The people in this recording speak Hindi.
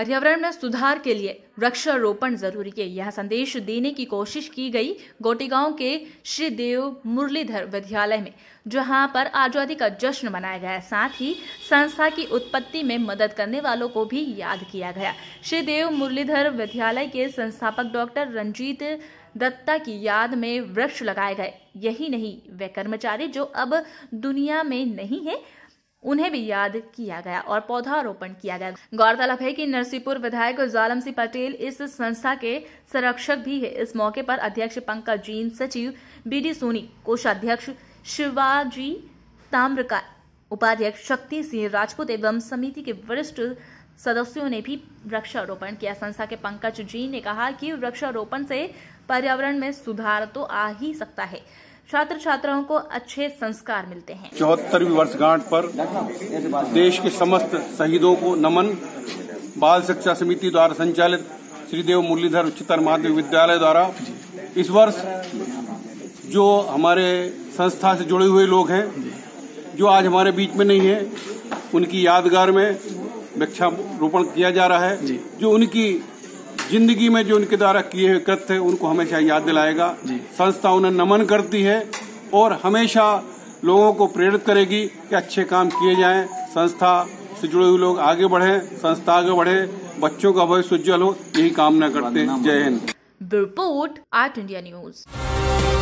पर्यावरण में सुधार के लिए वृक्षारोपण जरूरी है, यह संदेश देने की कोशिश की गई गोटेगांव के श्रीदेव मुरलीधर विद्यालय में, जहां पर आजादी का जश्न मनाया गया। साथ ही संस्था की उत्पत्ति में मदद करने वालों को भी याद किया गया। श्रीदेव मुरलीधर विद्यालय के संस्थापक डॉक्टर रंजीत दत्ता की याद में वृक्ष लगाए गए। यही नहीं, वे कर्मचारी जो अब दुनिया में नहीं है, उन्हें भी याद किया गया और पौधारोपण किया गया। गौरतलब है कि नरसीपुर विधायक जालम सिंह पटेल इस संस्था के संरक्षक भी है। इस मौके पर अध्यक्ष पंकज जैन, सचिव बीडी सोनी, कोषाध्यक्ष शिवाजी ताम्रकार, उपाध्यक्ष शक्ति सिंह राजपूत एवं समिति के वरिष्ठ सदस्यों ने भी वृक्षारोपण किया। संस्था के पंकज जैन ने कहा कि वृक्षारोपण से पर्यावरण में सुधार तो आ ही सकता है, छात्र छात्राओं को अच्छे संस्कार मिलते हैं। 74वीं वर्षगांठ पर देश के समस्त शहीदों को नमन। बाल शिक्षा समिति द्वारा संचालित श्रीदेव मुरलीधर उच्चतर माध्यमिक विद्यालय द्वारा इस वर्ष जो हमारे संस्था से जुड़े हुए लोग हैं, जो आज हमारे बीच में नहीं है, उनकी यादगार में वृक्षारोपण किया जा रहा है। जो उनकी जिंदगी में जो उनके द्वारा किए हुए कृत्य उनको हमेशा याद दिलाएगा। संस्था उन्हें नमन करती है और हमेशा लोगों को प्रेरित करेगी कि अच्छे काम किए जाएं, संस्था से जुड़े हुए लोग आगे बढ़ें, संस्था आगे बढ़े, बच्चों का भविष्य उज्जवल हो, यही कामना करते हैं। जय Hind. Report art India news.